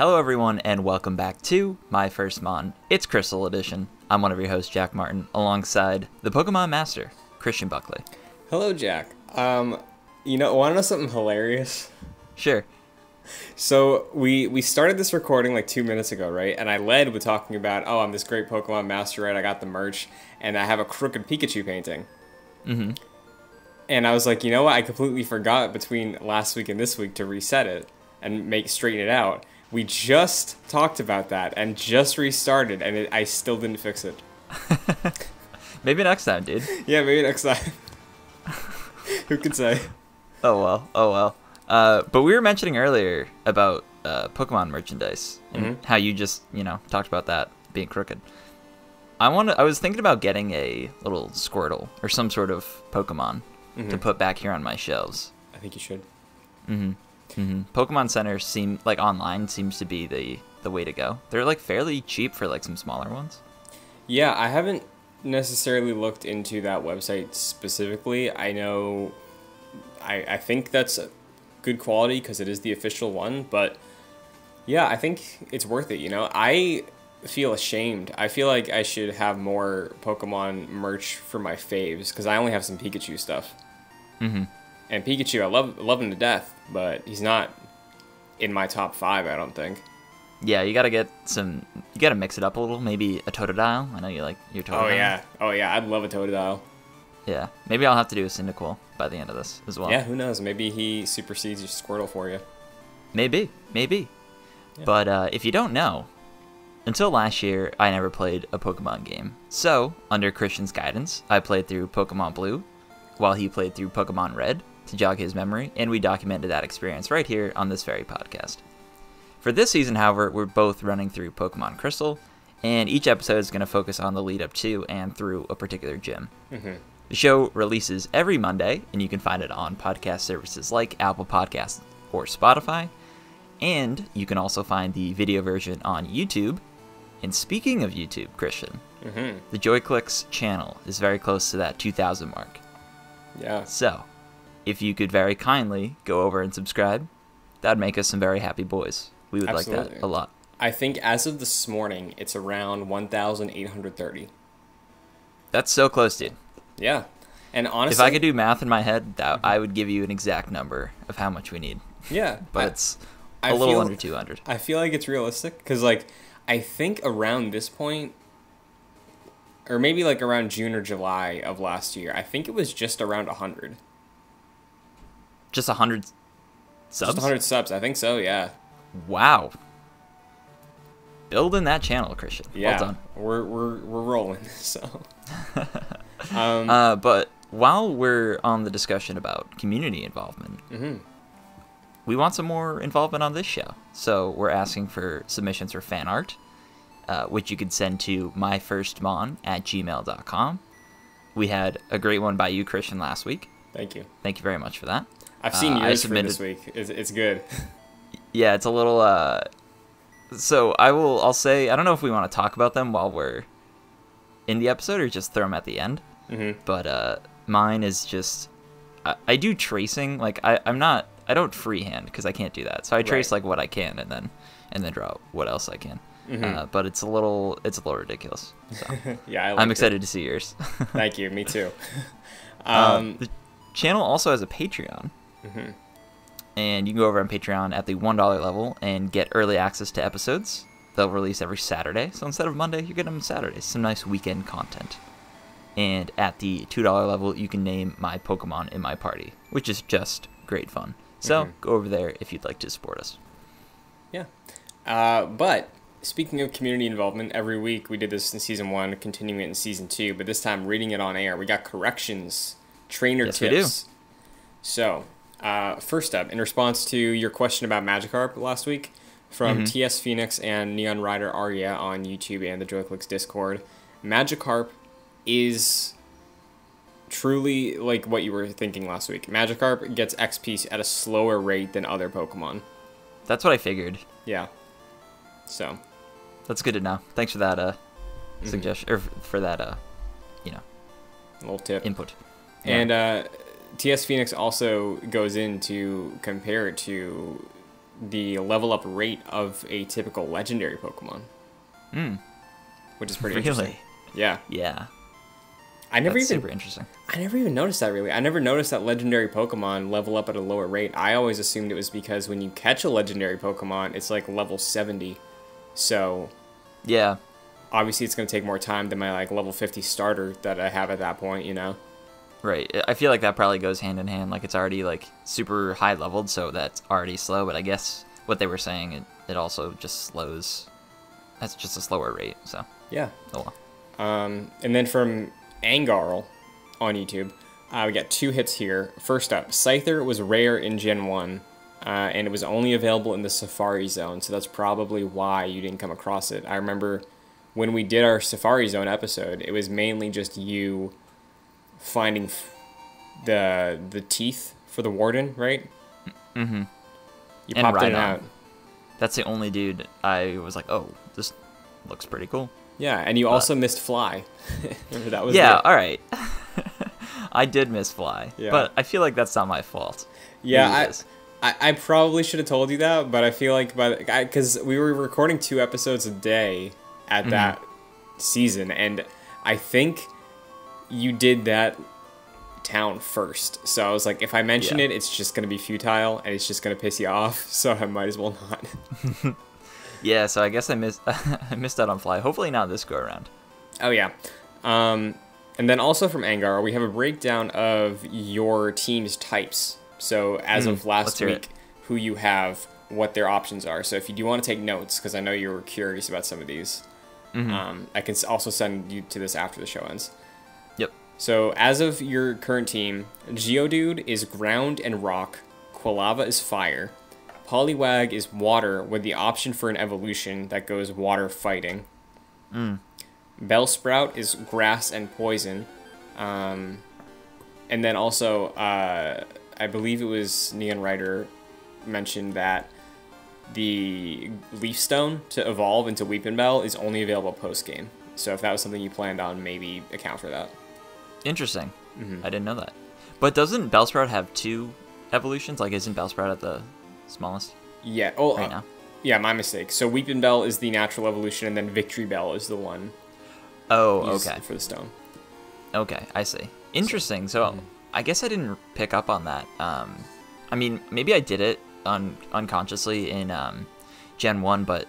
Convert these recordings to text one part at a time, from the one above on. Hello everyone and welcome back to My First Mon. It's Crystal Edition. I'm one of your hosts, Jack Martin, alongside the Pokemon Master, Christian Buckley. Hello Jack. Wanna know something hilarious? Sure. So we started this recording like 2 minutes ago, right? And I led with talking about, oh, I'm this great Pokemon Master, right? I got the merch and I have a crooked Pikachu painting. Mm-hmm. And I was like, you know what? I completely forgot between last week and this week to reset it and straighten it out. We just talked about that and just restarted, and I still didn't fix it. Maybe next time, dude. Yeah, maybe next time. Who could say? Oh, well. Oh, well. But we were mentioning earlier about Pokemon merchandise and how you just, talked about that being crooked. I was thinking about getting a little Squirtle or some sort of Pokemon to put back here on my shelves. I think you should. Mm-hmm. Pokemon Center seems to be the way to go. They're like fairly cheap for like some smaller ones. Yeah, I haven't necessarily looked into that website specifically. I know, I think that's a good quality because it is the official one. But yeah, I think it's worth it. I feel ashamed. I feel like I should have more Pokemon merch for my faves because I only have some Pikachu stuff. Mm-hmm. And Pikachu, I love him to death, but he's not in my top five, I don't think. Yeah, you gotta mix it up a little. Maybe a Totodile. I know you like your Totodile. Oh yeah, I'd love a Totodile. Yeah, maybe I'll have to do a Cyndaquil by the end of this as well. Yeah, who knows? Maybe he supersedes your Squirtle for you. Maybe. Yeah. But if you don't know, until last year, I never played a Pokemon game. So, under Christian's guidance, I played through Pokemon Blue, while he played through Pokemon Red, to jog his memory, and we documented that experience right here on this very podcast. For this season, however, we're both running through Pokemon Crystal, and each episode is going to focus on the lead up to and through a particular gym. The show releases every Monday, and you can find it on podcast services like Apple Podcasts or Spotify, and you can also find the video version on YouTube. And speaking of YouTube, Christian, the JoyClicks channel is very close to that 2,000 mark. Yeah. So, if you could very kindly go over and subscribe, that'd make us some very happy boys. We would like that a lot. I think as of this morning, it's around 1,830. That's so close, dude. Yeah. And honestly, if I could do math in my head, I would give you an exact number of how much we need. Yeah. But it's a little under 200. I feel like it's realistic because, I think around this point, or maybe around June or July of last year, I think it was just around 100. Just 100 subs? Just 100 subs, I think so, yeah. Wow. Building that channel, Christian. Yeah, well done. We're rolling, so. But while we're on the discussion about community involvement, we want some more involvement on this show. So we're asking for submissions for fan art, which you can send to myfirstmon@gmail.com. We had a great one by you, Christian, last week. Thank you. Thank you very much for that. I've seen yours for this week. It's good. Yeah, it's a little. So I'll say I don't know if we want to talk about them while we're in the episode or just throw them at the end. But mine is just I do tracing. I don't freehand because I can't do that. So I trace what I can and then draw what else I can. But it's a little ridiculous. So. Yeah, I'm excited to see yours. Thank you. Me too. The channel also has a Patreon, and you can go over on Patreon at the $1 level and get early access to episodes. They'll release every Saturday, so instead of Monday, you get them Saturdays. Some nice weekend content. And at the $2 level, you can name my Pokemon in my party, which is just great fun. So go over there if you'd like to support us. Yeah, but speaking of community involvement, every week we did this in season 1, continuing it in season 2, but this time reading it on air. We got corrections, trainer tips. We do. So, first up, in response to your question about Magikarp last week from TS Phoenix and Neon Rider Arya on YouTube and the JoyClicks Discord, Magikarp is truly like what you were thinking last week. Magikarp gets XP at a slower rate than other Pokemon. That's what I figured. Yeah. So. That's good to know. Thanks for that suggestion, or for that, little tip input. Yeah. And T.S. Phoenix also goes in to compare it to the level up rate of a typical legendary Pokemon. Hmm. Which is pretty interesting. Yeah. Yeah. I never even noticed that, really. I never noticed that legendary Pokemon level up at a lower rate. I always assumed it was because when you catch a legendary Pokemon, it's like level 70. So, yeah. Obviously, it's going to take more time than my like level 50 starter that I have at that point, you know? Right. I feel like that probably goes hand in hand. Like, it's already like super high leveled, so that's already slow. But I guess what they were saying, it also just slows. That's just a slower rate, so. Yeah. Oh, well. And then from Angarl on YouTube, we got 2 hits here. First up, Scyther was rare in Gen 1, and it was only available in the Safari Zone, so that's probably why you didn't come across it. I remember when we did our Safari Zone episode, it was mainly just you finding the teeth for the Warden, right? Mm-hmm. You popped it out. That's the only dude I was like, oh, this looks pretty cool. Yeah, and you also missed Fly. Remember that was yeah, alright. I did miss Fly, yeah. But I feel like that's not my fault. Yeah, I probably should have told you that, but I feel like because we were recording 2 episodes a day at that season, and I think you did that town first. So I was like, if I mention it, it's just going to be futile, and it's just going to piss you off, so I might as well not. Yeah, so I guess I missed out on Fly. Hopefully not this go around. Oh yeah, and then also from Angar, we have a breakdown of your team's types. So as of last week, who you have, what their options are. So if you do want to take notes, because I know you were curious about some of these, I can also send you to this after the show ends. Yep. So as of your current team, Geodude is ground and rock. Quilava is fire. Poliwag is water with the option for an evolution that goes water fighting. Bellsprout is grass and poison. And then also, I believe it was Neon Rider mentioned that the Leaf Stone to evolve into Weepinbell is only available post-game. So if that was something you planned on, maybe account for that. Interesting. I didn't know that. But doesn't Bellsprout have 2 evolutions? Like, isn't Bellsprout at the smallest? Yeah. Oh, right now. Yeah, my mistake. So Weepinbell is the natural evolution, and then Victory Bell is the one. Oh, okay. For the stone. Okay, I see. Interesting. So I guess I didn't pick up on that. I mean, maybe I did it unconsciously in Gen 1, but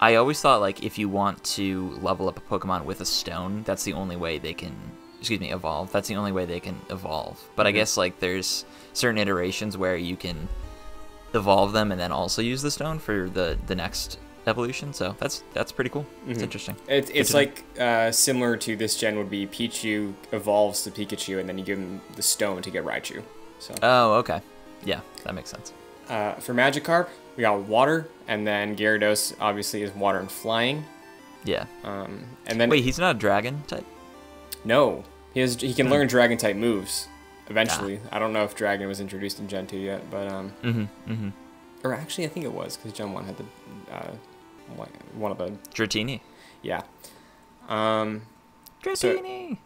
I always thought, like, if you want to level up a Pokemon with a stone, that's the only way they can, excuse me, evolve. That's the only way they can evolve. But I guess, like, there's certain iterations where you can evolve them and then also use the stone for the next evolution, so that's pretty cool. It's interesting. It's like similar to this gen would be Pichu evolves to Pikachu, and then you give him the stone to get Raichu. So oh, okay, yeah, that makes sense. For Magikarp, we got water, and then Gyarados obviously is water and flying. Yeah. And then wait, he's not a dragon type? No, he can learn dragon type moves. Eventually, I don't know if Dragon was introduced in Gen 2 yet, but or actually, I think it was because Gen 1 had the one of the Dratini. Yeah, Dratini. So,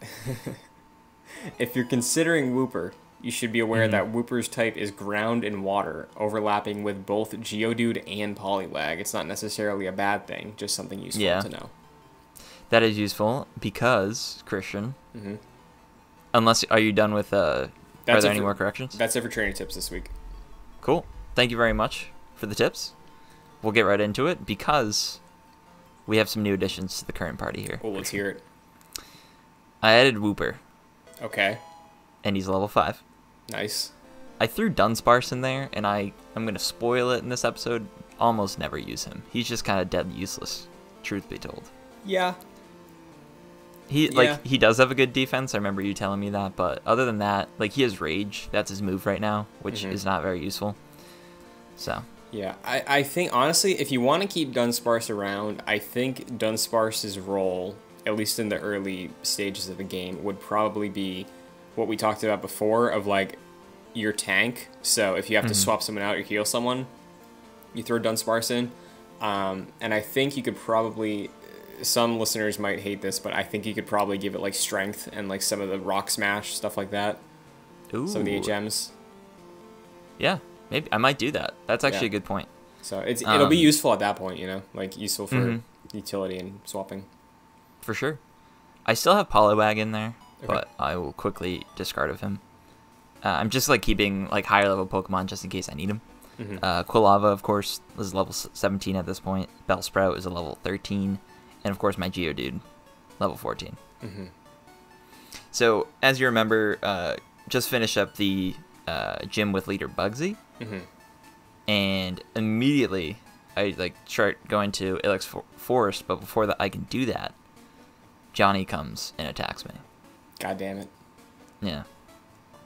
if you're considering Wooper, you should be aware that Wooper's type is ground and water, overlapping with both Geodude and Poliwag. It's not necessarily a bad thing, just something useful to know. That is useful because Christian. Unless, are you done with, are there any more corrections? That's it for training tips this week. Cool. Thank you very much for the tips. We'll get right into it because we have some new additions to the current party here. Well, let's hear it. I added Wooper. Okay. And he's level 5. Nice. I threw Dunsparce in there, and I'm going to spoil it in this episode. Almost never use him. He's just kind of dead useless, truth be told. Yeah. He does have a good defense. I remember you telling me that, but other than that, like, he has Rage. That's his move right now, which is not very useful. So yeah, I think honestly, if you want to keep Dunsparce around, I think Dunsparce's role, at least in the early stages of the game, would probably be what we talked about before of like your tank. So if you have to swap someone out or heal someone, you throw Dunsparce in, and I think you could probably. Some listeners might hate this, but I think you could probably give it like strength and like some of the rock smash stuff like that. Ooh. Some of the HMs. Yeah, maybe I might do that. That's actually a good point. So it's it'll be useful at that point, you know, like useful for utility and swapping. For sure. I still have Poliwag in there, but I will quickly discard of him. I'm just like keeping like higher level Pokemon just in case I need them. Quilava, of course, is level 17 at this point. Bellsprout is a level 13, and of course my Geodude, level 14. So as you remember, just finish up the gym with leader Bugsy, and immediately I like start going to Ilex Forest. But before that, I can do that. Johnny comes and attacks me. God damn it! Yeah,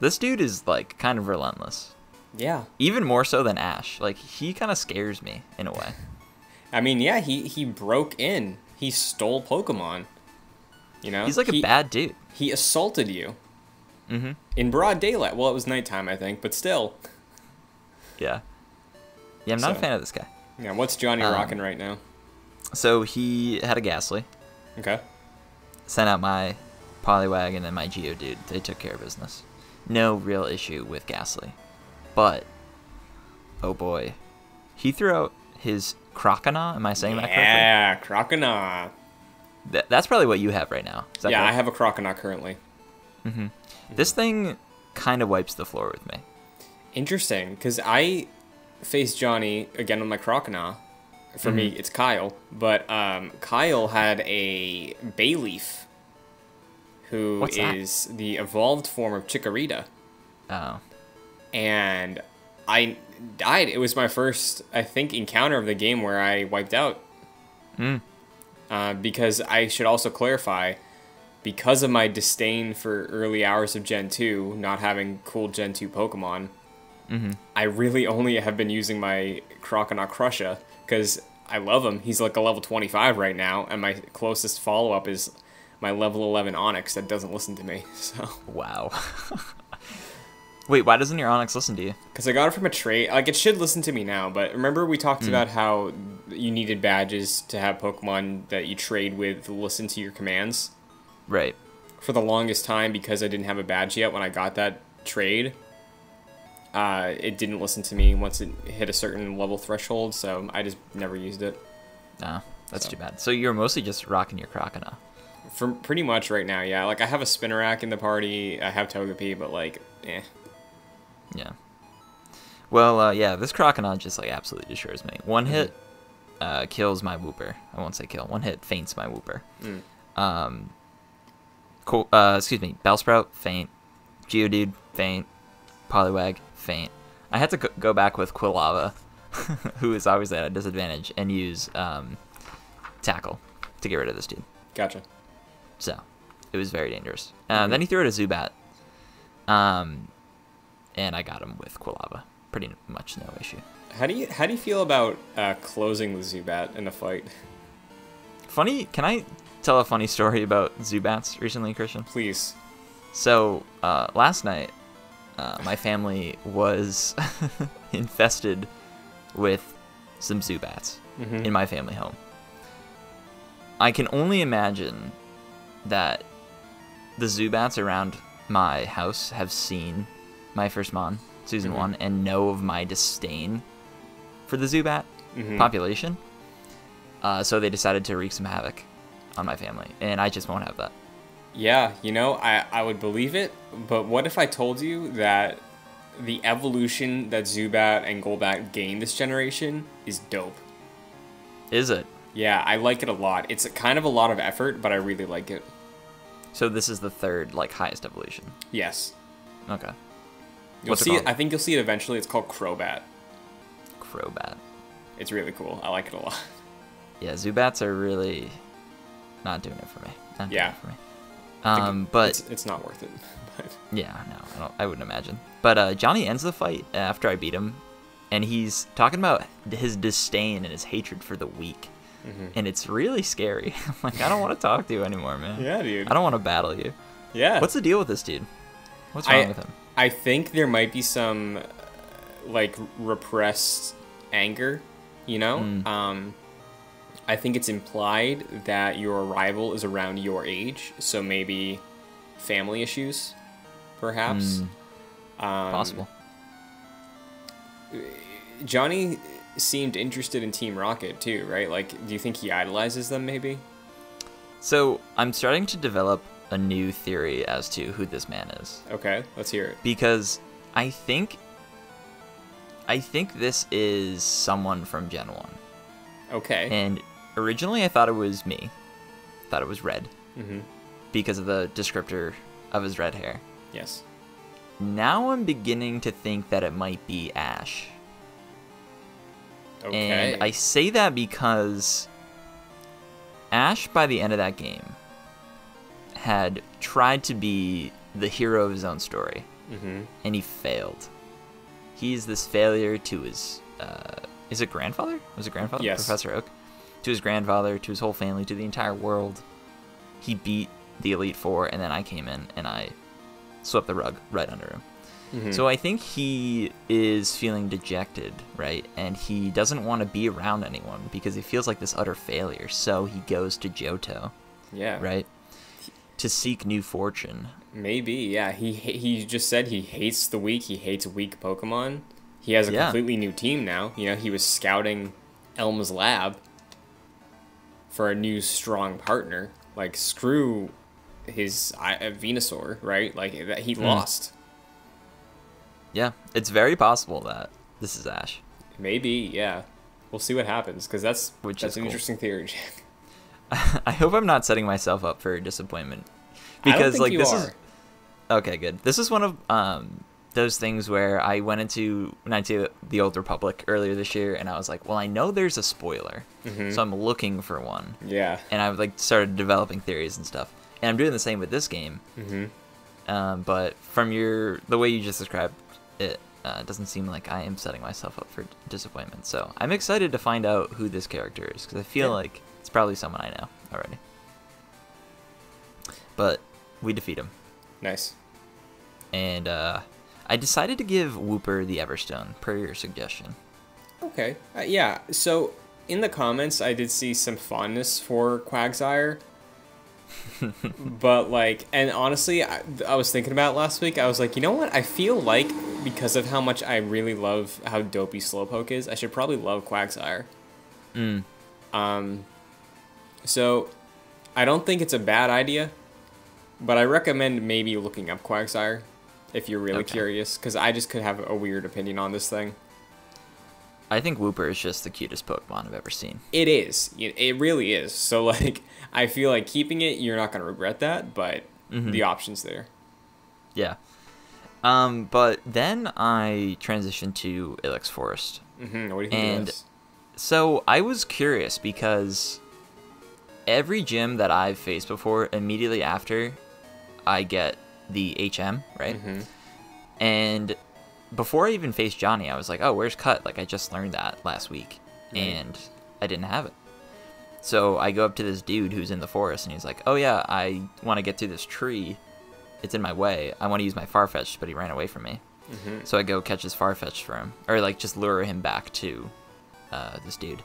this dude is like kind of relentless. Yeah. Even more so than Ash. Like, he kind of scares me in a way. I mean, yeah, he broke in. He stole Pokemon. You know? He's like a bad dude. He assaulted you. In broad daylight. Well, it was nighttime, I think, but still. Yeah. Yeah, I'm not a fan of this guy. Yeah, what's Johnny rocking right now? So he had a Gastly. Okay. Sent out my Poliwag and then my Geodude. They took care of business. No real issue with Gastly. But, oh boy, he threw out his Croconaw. Am I saying that correctly? Yeah, Croconaw. That's probably what you have right now. Is that correct? I have a Croconaw currently. This thing kind of wipes the floor with me. Interesting, because I faced Johnny again with my Croconaw. For me, it's Kyle. But Kyle had a Bayleaf, who is the evolved form of Chikorita. Oh. And I died. It was my first, I think, encounter of the game where I wiped out. Because I should also clarify, because of my disdain for early hours of Gen 2, not having cool Gen 2 Pokemon, I really only have been using my Croconaw Crusher because I love him. He's like a level 25 right now, and my closest follow-up is my level 11 Onix that doesn't listen to me. So wow. Wait, why doesn't your Onix listen to you? Because I got it from a trade. Like, it should listen to me now, but remember we talked about how you needed badges to have Pokemon that you trade with listen to your commands? Right. For the longest time, because I didn't have a badge yet when I got that trade, it didn't listen to me once it hit a certain level threshold, so I just never used it. Nah, that's too bad. So you're mostly just rocking your Croconaw. For pretty much right now, yeah. Like, I have a Spinarak in the party, I have Togepi, but, like, eh. Yeah. Well, yeah, this Croconaw just, like, absolutely destroys me. One hit kills my Wooper. I won't say kill. One hit faints my Wooper. Excuse me. Bellsprout, faint. Geodude, faint. Poliwag, faint. I had to go back with Quilava, who is always at a disadvantage, and use Tackle to get rid of this dude. Gotcha. So, it was very dangerous. Then he threw it a Zubat. And I got him with Quilava. Pretty much no issue. How do you feel about closing with Zubat in a fight? Funny, can I tell a funny story about Zubats recently, Christian? Please. So last night, my family was infested with some Zubats in my family home. I can only imagine that the Zubats around my house have seen My First Mon, Season 1, and know of my disdain for the Zubat population. So they decided to wreak some havoc on my family, and I just won't have that. Yeah, you know, I would believe it, but what if I told you that the evolution that Zubat and Golbat gained this generation is dope? Is it? Yeah, I like it a lot. It's kind of a lot of effort, but I really like it. So this is the third, like, highest evolution? Yes. Okay. You'll see it, I think you'll see it eventually. It's called Crobat. Crobat. It's really cool. I like it a lot. Yeah, Zubats are really not doing it for me. Not doing it for me. But it's not worth it. But. Yeah, no, I wouldn't imagine. But Johnny ends the fight after I beat him, and he's talking about his disdain and his hatred for the weak, and it's really scary. I'm like, I don't want to talk to you anymore, man. Yeah, dude. I don't want to battle you. Yeah. What's the deal with this dude? What's wrong with him? I think there might be some, like, repressed anger, you know? I think it's implied that your rival is around your age, so maybe family issues, perhaps. Possible. Johnny seemed interested in Team Rocket too, right? Like, do you think he idolizes them maybe? So I'm starting to develop a new theory as to who this man is. Okay, let's hear it. Because I think this is someone from Gen 1. Okay. And originally I thought it was me. I thought it was Red. Mm-hmm. Because of the descriptor of his red hair. Yes. Now I'm beginning to think that it might be Ash. Okay. And I say that because Ash, by the end of that game, had tried to be the hero of his own story. Mm-hmm. And he failed. He's this failure to his... is it grandfather? Was it grandfather? Yes. Professor Oak. To his grandfather, to his whole family, to the entire world. He beat the Elite Four, and then I came in, and I swept the rug right under him. Mm-hmm. So I think he is feeling dejected, right? And he doesn't want to be around anyone because he feels like this utter failure. So he goes to Johto, yeah, right, to seek new fortune. Maybe, yeah. He just said he hates the weak. He hates weak Pokemon. He has a completely new team now. You know, he was scouting Elm's Lab for a new strong partner. Like, screw his Venusaur, right? Like, he lost. Yeah, it's very possible that this is Ash. Maybe, yeah. We'll see what happens, because that's an interesting theory, Jack. I hope I'm not setting myself up for disappointment. Because, I don't think like, this is. Okay, good. This is one of those things where I went into the Old Republic earlier this year, and I was like, well, I know there's a spoiler, so I'm looking for one. Yeah. And I've, like, started developing theories and stuff. And I'm doing the same with this game. But from the way you just described it, doesn't seem like I am setting myself up for disappointment. So I'm excited to find out who this character is, because I feel like it's probably someone I know already. But we defeat him. Nice. And I decided to give Wooper the Everstone per your suggestion. Okay. Yeah. So in the comments, I did see some fondness for Quagsire. But like, and honestly, I was thinking about it last week. I was like, you know what? I feel like because of how much I really love how dopey Slowpoke is, I should probably love Quagsire. So I don't think it's a bad idea, but I recommend maybe looking up Quagsire if you're really curious, because I just could have a weird opinion on this thing. I think Wooper is just the cutest Pokemon I've ever seen. It is. It really is. So, like, I feel like keeping it, you're not going to regret that, but the option's there. Yeah. But then I transitioned to Ilex Forest. What do you think of this? So I was curious because every gym that I've faced before, immediately after, I get the HM, right? And before I even faced Johnny, I was like, oh, where's Cut? Like, I just learned that last week, and I didn't have it. So I go up to this dude who's in the forest, and he's like, oh, yeah, I want to get through this tree. It's in my way. I want to use my Farfetch'd, but he ran away from me. So I go catch his Farfetch'd for him, or, like, just lure him back to this dude.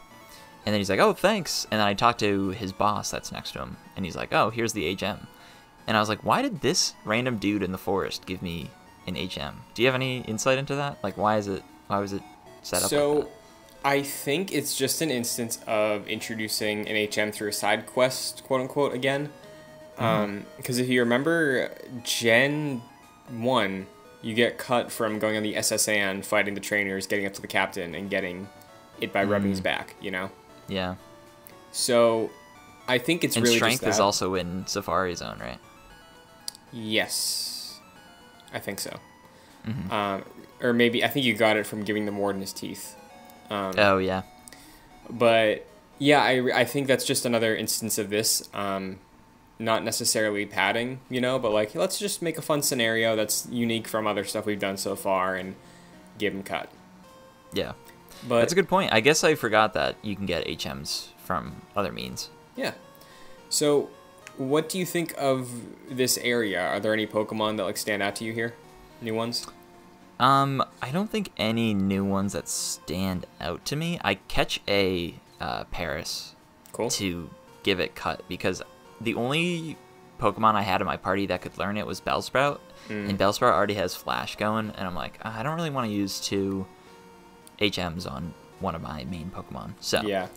And then he's like, oh, thanks. And then I talk to his boss that's next to him, and he's like, oh, here's the HM. And I was like, why did this random dude in the forest give me in HM? Do you have any insight into that? Like, why was it set up so like that? I think it's just an instance of introducing an HM through a side quest, quote unquote, again. Because if you remember Gen 1, you get Cut from going on the SSN, fighting the trainers, getting up to the captain, and getting it by rubbing his back, you know? Yeah. So I think it's really strength is also in Safari Zone, right? Yes. I think so. Or maybe, I think you got it from giving the Warden his teeth. Oh, yeah. But, yeah, I think that's just another instance of this. Not necessarily padding, you know, but like, let's just make a fun scenario that's unique from other stuff we've done so far and give him Cut. Yeah. But that's a good point. I guess I forgot that you can get HMs from other means. Yeah. So what do you think of this area? Are there any Pokemon that like stand out to you here? New ones? I don't think any new ones that stand out to me. I catch a Paras to give it Cut because the only Pokemon I had in my party that could learn it was Bellsprout, and Bellsprout already has Flash going, and I'm like, I don't really want to use two HMs on one of my main Pokemon. So yeah,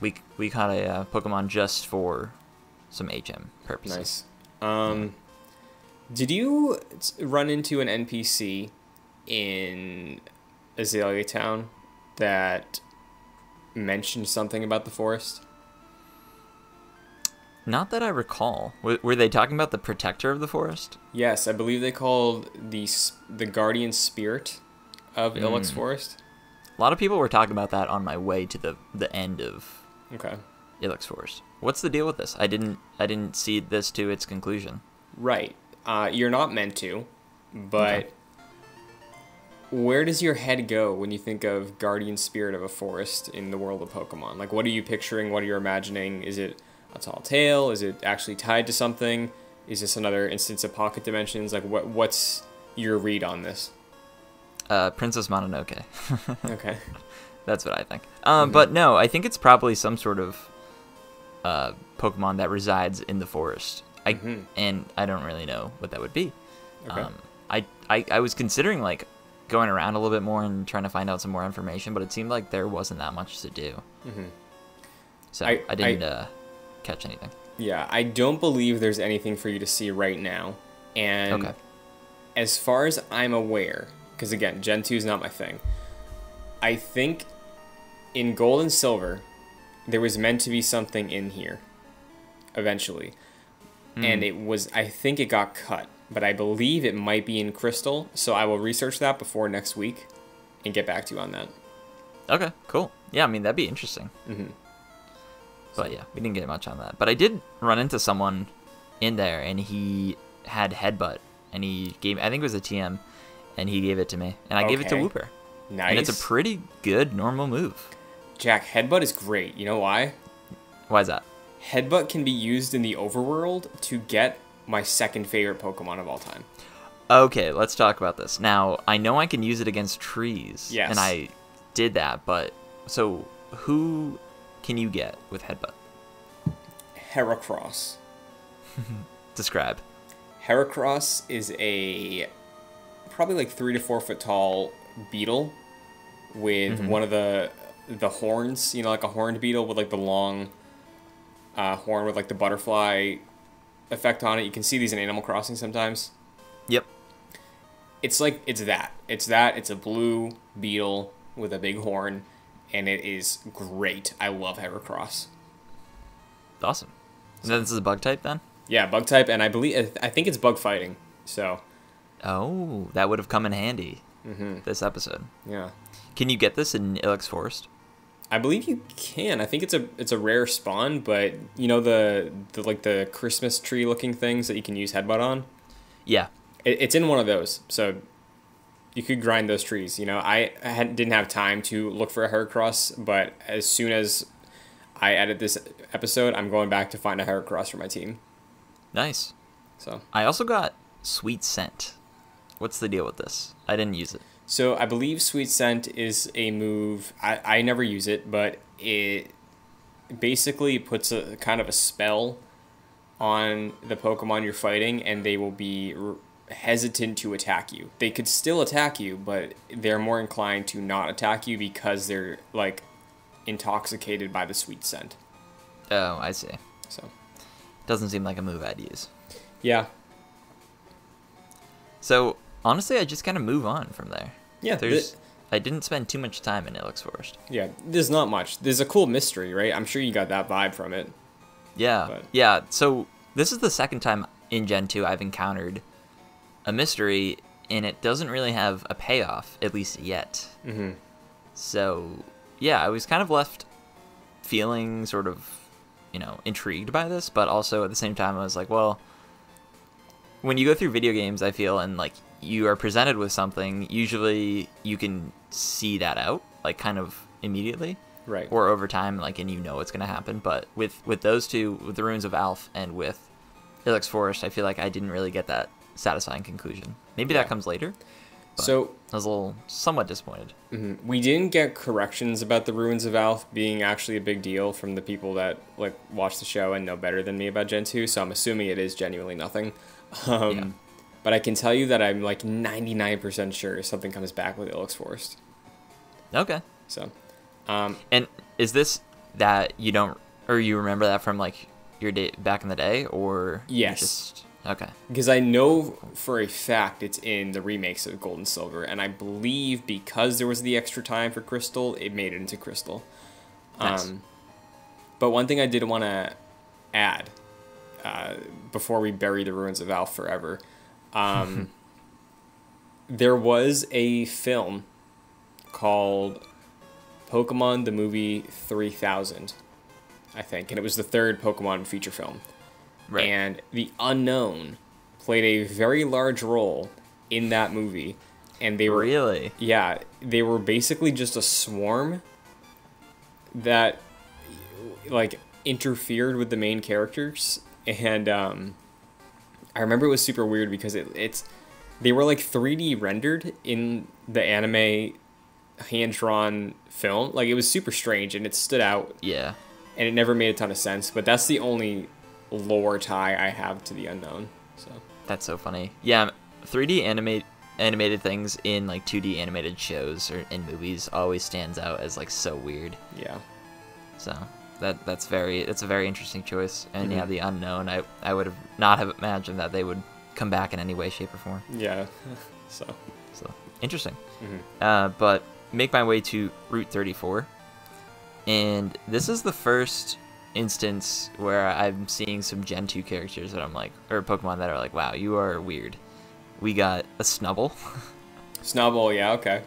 we caught a Pokemon just for some HM purposes. Nice. Did you run into an NPC in Azalea Town that mentioned something about the forest? Not that I recall. Were they talking about the protector of the forest? Yes, I believe they called the guardian spirit of Ilex Forest. A lot of people were talking about that on my way to the end of Ilex Forest. What's the deal with this? I didn't see this to its conclusion. Right. You're not meant to, but where does your head go when you think of guardian spirit of a forest in the world of Pokemon? Like, what are you picturing? What are you imagining? Is it a tall tale? Is it actually tied to something? Is this another instance of pocket dimensions? Like, what's your read on this? Princess Mononoke. Okay. That's what I think. But no, I think it's probably some sort of Pokemon that resides in the forest. And I don't really know what that would be. Okay. I was considering, like, going around a little bit more and trying to find out some more information, but it seemed like there wasn't that much to do. So I didn't... catch anything. Yeah, I don't believe there's anything for you to see right now. And as far as I'm aware, because again, Gen 2 is not my thing, I think in Gold and Silver, there was meant to be something in here eventually. And it was, I think it got cut, but I believe it might be in Crystal. So I will research that before next week and get back to you on that. Okay, cool. Yeah, I mean, that'd be interesting. But yeah, we didn't get much on that. But I did run into someone in there, and he had Headbutt, and he gave, I think it was a TM, and he gave it to me, and I gave it to Wooper. Nice. And it's a pretty good normal move. Jack, Headbutt is great. You know why? Why is that? Headbutt can be used in the overworld to get my second favorite Pokemon of all time. Okay, let's talk about this. Now, I know I can use it against trees. Yes. And I did that, but so who can you get with Headbutt? Heracross. Describe. Heracross is a probably like 3 to 4 foot tall beetle with one of the horns, you know, like a horned beetle with like the long horn with like the butterfly effect on it. You can see these in Animal Crossing sometimes. Yep. It's like, it's a blue beetle with a big horn. And it is great. I love Heracross. Awesome. So this is a bug type then? Yeah, bug type, and I think it's bug fighting. So. Oh, that would have come in handy this episode. Yeah. Can you get this in Ilex Forest? I believe you can. I think it's a rare spawn, but you know the like the Christmas tree looking things that you can use Headbutt on. Yeah. It's in one of those. So. You could grind those trees. You know, I didn't have time to look for a Heracross, but as soon as I edit this episode, I'm going back to find a Heracross for my team. Nice. So I also got Sweet Scent. What's the deal with this? I didn't use it. So I believe Sweet Scent is a move. I never use it, but it basically puts a kind of a spell on the Pokemon you're fighting, and they will be hesitant to attack you. They could still attack you, but they're more inclined to not attack you because they're like intoxicated by the Sweet Scent. Oh, I see. So doesn't seem like a move I'd use. Yeah. So honestly, I just kind of move on from there. Yeah. I didn't spend too much time in Ilex Forest. Yeah, there's not much. There's a cool mystery, right? I'm sure you got that vibe from it. Yeah. But. Yeah. So this is the second time in Gen 2 I've encountered a mystery, and it doesn't really have a payoff, at least yet. So, yeah, I was kind of left feeling sort of, you know, intrigued by this, but also at the same time I was like, well, when you go through video games, I feel, and, like, you are presented with something, usually you can see that out, like, kind of immediately. Right. Or over time, like, and you know what's going to happen, but with those two, with the Ruins of Alph and with Ilex Forest, I feel like I didn't really get that satisfying conclusion. Maybe that comes later. So I was a little somewhat disappointed. We didn't get corrections about the Ruins of Alph being actually a big deal from the people that like watch the show and know better than me about Gen 2, so I'm assuming it is genuinely nothing. But I can tell you that I'm like 99% sure something comes back with Ilex Forest. Okay. So, and is this that you don't, or you remember that from like your day back in the day, or yes, just, okay? Because I know for a fact it's in the remakes of Gold and Silver, and I believe because there was the extra time for Crystal, it made it into Crystal. Nice. But one thing I did want to add before we bury the Ruins of Alph forever, there was a film called Pokemon the Movie 3000, I think, and it was the third Pokemon feature film. Right. And the Unown played a very large role in that movie, and they were really, yeah, they were basically just a swarm that like interfered with the main characters. And I remember it was super weird because they were like 3D rendered in the anime hand-drawn film. Like, it was super strange, and it stood out. Yeah. And it never made a ton of sense, but that's the only lore tie I have to the Unown. So that's so funny. Yeah, 3D animated things in like 2D animated shows or in movies always stands out as like so weird. Yeah. So that's a very interesting choice. And yeah, the Unown, I would have not have imagined that they would come back in any way, shape, or form. Yeah. So interesting. But make my way to Route 34, and this is the first instance where I'm seeing some Gen 2 characters that I'm like, or Pokemon that are like, wow, you are weird. We got a Snubble. Snubble, yeah, okay.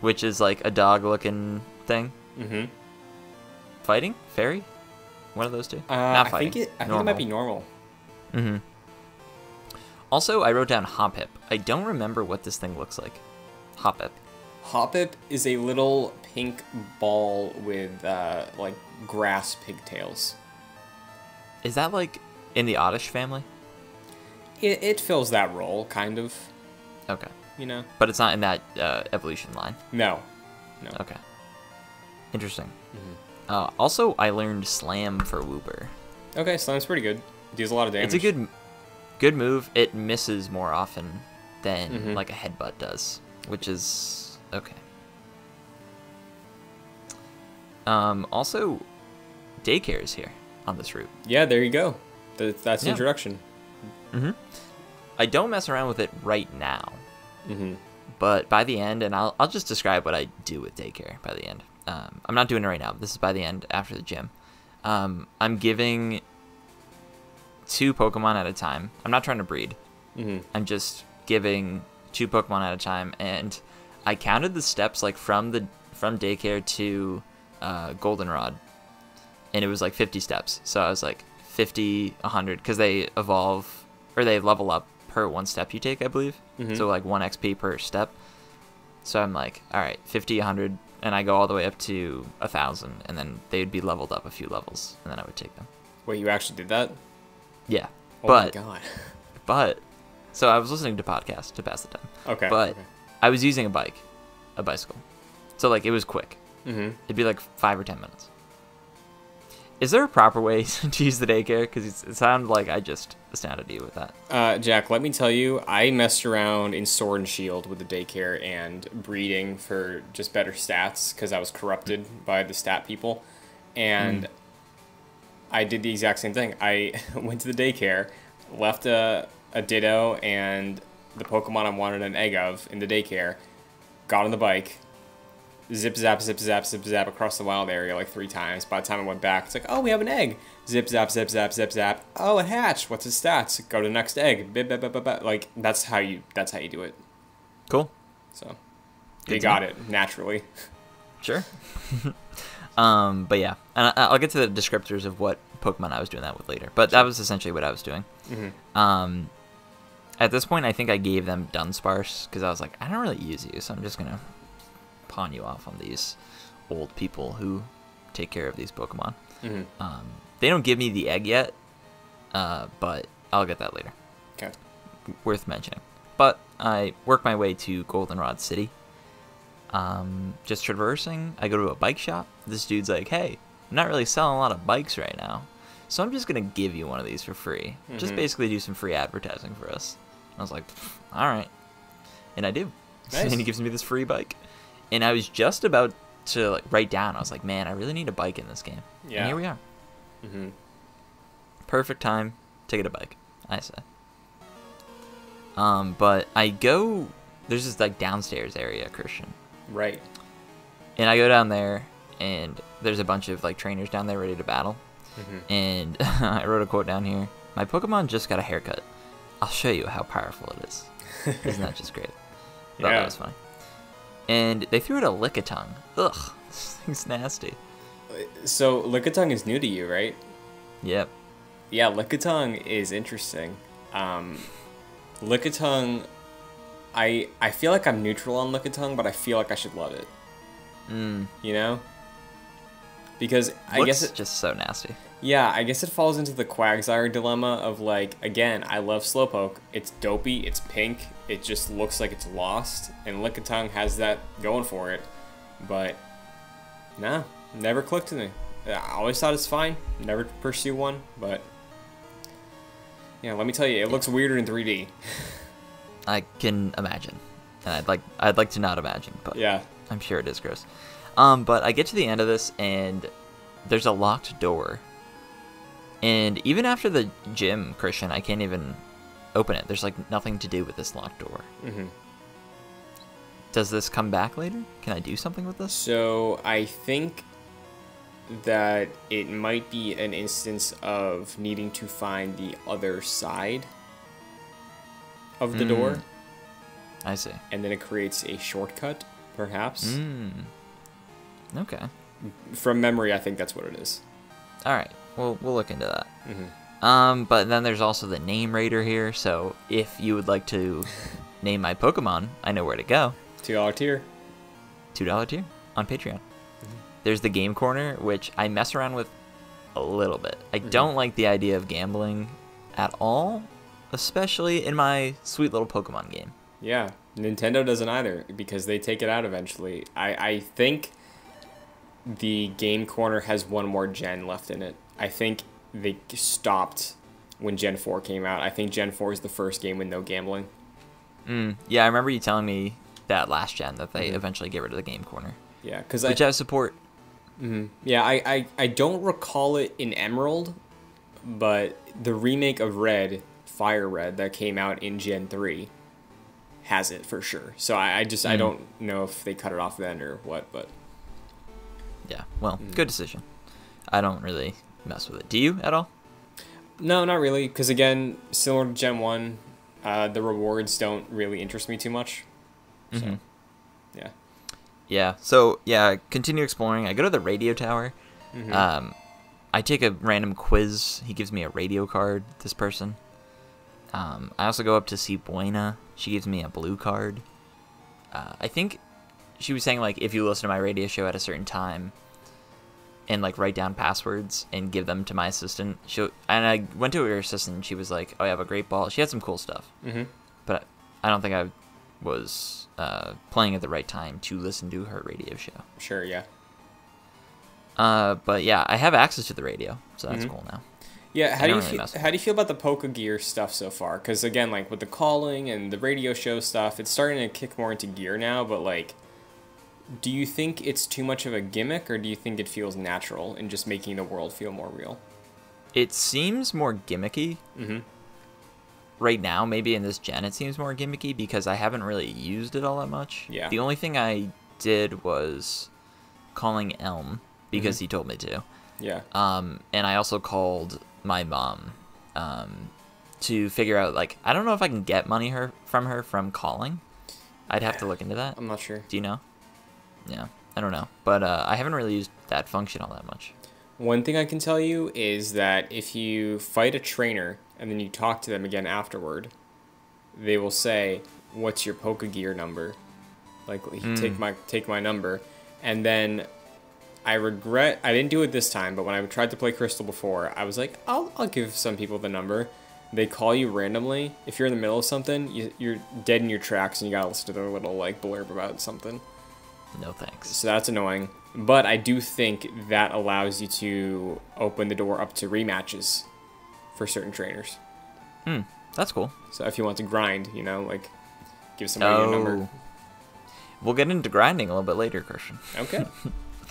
Which is like a dog-looking thing. Mm-hmm. Fighting? Fairy? One of those two? Not fighting. I think it might be normal. Mm-hmm. Also, I wrote down Hoppip. I don't remember what this thing looks like. Hoppip. Hoppip is a little pink ball with, like, grass pigtails. Is that, like, in the Oddish family? It fills that role, kind of. Okay. You know? But it's not in that evolution line? No. Okay. Interesting. Mm-hmm. Also, I learned Slam for Wooper. Okay, Slam's pretty good. It deals a lot of damage. It's a good move. It misses more often than, like, a headbutt does, which is... okay. Also, daycare is here on this route. Yeah, there you go. That's the introduction. I don't mess around with it right now. But by the end, and I'll just describe what I do with daycare by the end. I'm not doing it right now. This is by the end, after the gym. I'm giving 2 Pokemon at a time. I'm not trying to breed. I'm just giving 2 Pokemon at a time, and I counted the steps like from daycare to Goldenrod, and it was like 50 steps. So I was like 50, 100, because they evolve or they level up per 1 step you take, I believe. So like 1 XP per step. So I'm like, all right, 50, 100, and I go all the way up to 1,000, and then they'd be leveled up a few levels, and then I would take them. Wait, you actually did that? Yeah. Oh, but, my God. But so I was listening to podcasts to pass the time. Okay. But. Okay. I was using a bicycle. So, like, it was quick. It'd be, like, 5 or 10 minutes. Is there a proper way to use the daycare? Because it sounded like I just astounded you with that. Jack, let me tell you, I messed around in Sword and Shield with the daycare and breeding for just better stats, because I was corrupted by the stat people. And I did the exact same thing. I went to the daycare, left a Ditto and... the Pokemon I wanted an egg of in the daycare, got on the bike, zip, zap across the wild area like 3 times. By the time I went back, it's like, oh, we have an egg. Zip, zap, zip, zap, zip, zap. Oh, it hatched. What's its stats? Go to the next egg. Bip, bip, bip, bip, bip. Like, that's how you do it. Cool. So, you got it, naturally. Sure. But yeah, and I'll get to the descriptors of what Pokemon I was doing that with later. But that was essentially what I was doing. At this point, I think I gave them Dunsparce, because I was like, I don't really use you, so I'm just going to pawn you off on these old people who take care of these Pokemon. They don't give me the egg yet, but I'll get that later. Okay. Worth mentioning. But I work my way to Goldenrod City. Just traversing, I go to a bike shop. This dude's like, hey, I'm not really selling a lot of bikes right now, so I'm just going to give you one of these for free. Just basically do some free advertising for us. I was like, all right. And I do. Nice. And he gives me this free bike. And I was just about to like write down. I was like, man, I really need a bike in this game. Yeah. And here we are. Mm-hmm. Perfect time to get a bike, I say. But I go, there's this like downstairs area, Christian. Right. And I go down there, and there's a bunch of like trainers down there ready to battle. Mm-hmm. And I wrote a quote down here. My Pokemon just got a haircut. I'll show you how powerful it is. Isn't that just great? I thought that was funny. And they threw it a Lickitung. Ugh, this thing's nasty. So Lickitung is new to you, right? Yep. Yeah, Lickitung is interesting. Lickitung, I feel like I'm neutral on Lickitung, but I feel like I should love it. Mm. You know? Because I guess it's just so nasty. Yeah, I guess it falls into the Quagsire dilemma of, like, again, I love Slowpoke. It's dopey, it's pink, it just looks like it's lost, and Lickitung has that going for it. But, nah, never clicked to me. I always thought it's fine, never pursue one, but, yeah, let me tell you, it looks weirder in 3D. I can imagine. And I'd like to not imagine, but yeah. I'm sure it is gross. But I get to the end of this, and there's a locked door. And even after the gym, Christian, I can't even open it. There's, like, nothing to do with this locked door. Mm-hmm. Does this come back later? Can I do something with this? So, I think that it might be an instance of needing to find the other side of the door. I see. And then it creates a shortcut, perhaps. Okay. From memory, I think that's what it is. All right. Well, we'll look into that. Mm-hmm. But then there's also the name raider here, so if you would like to name my Pokemon, I know where to go. $2 tier. $2 tier on Patreon. Mm-hmm. There's the game corner, which I mess around with a little bit. I don't like the idea of gambling at all, especially in my sweet little Pokemon game. Yeah, Nintendo doesn't either, because they take it out eventually. I think the game corner has one more gen left in it. I think they stopped when Gen 4 came out. I think Gen 4 is the first game with no gambling. Yeah, I remember you telling me that last gen that they eventually get rid of the game corner. Yeah, because I support. Yeah, I don't recall it in Emerald, but the remake of Red, Fire Red, that came out in Gen 3 has it for sure. So I don't know if they cut it off then or what, but yeah, well, good decision. I don't really mess with it. Do you at all? No, not really, because again, similar to Gen 1, the rewards don't really interest me too much. So, yeah. Yeah, so, yeah, continue exploring. I go to the radio tower. I take a random quiz. He gives me a radio card, this person. I also go up to see Buena. She gives me a blue card. I think she was saying, like, if you listen to my radio show at a certain time, and like write down passwords and give them to my assistant. And I went to her assistant, and she was like, "Oh, I have a great ball." She had some cool stuff, but I don't think I was playing at the right time to listen to her radio show. Sure, yeah. But yeah, I have access to the radio, so that's cool now. Yeah, how do you feel about the Pokegear stuff so far? Because again, like with the calling and the radio show stuff, it's starting to kick more into gear now. But like, do you think it's too much of a gimmick, or do you think it feels natural in just making the world feel more real? It seems more gimmicky. Right now, maybe in this gen, it seems more gimmicky because I haven't really used it all that much. Yeah. The only thing I did was calling Elm because he told me to. Yeah. And I also called my mom to figure out, like, I don't know if I can get money from calling. I'd have to look into that. I'm not sure. Do you know? Yeah, I don't know. But I haven't really used that function all that much. One thing I can tell you is that if you fight a trainer and then you talk to them again afterward, they will say, "What's your Pokegear number?" Like, take my number. And then I regret, I didn't do it this time, but when I tried to play Crystal before, I was like, I'll give some people the number. They call you randomly. If you're in the middle of something, you're dead in your tracks and you gotta listen to their little, like, blurb about something. No thanks. So that's annoying. But I do think that allows you to open the door up to rematches for certain trainers. That's cool. So if you want to grind, you know, like, give somebody your number. We'll get into grinding a little bit later, Christian. Okay.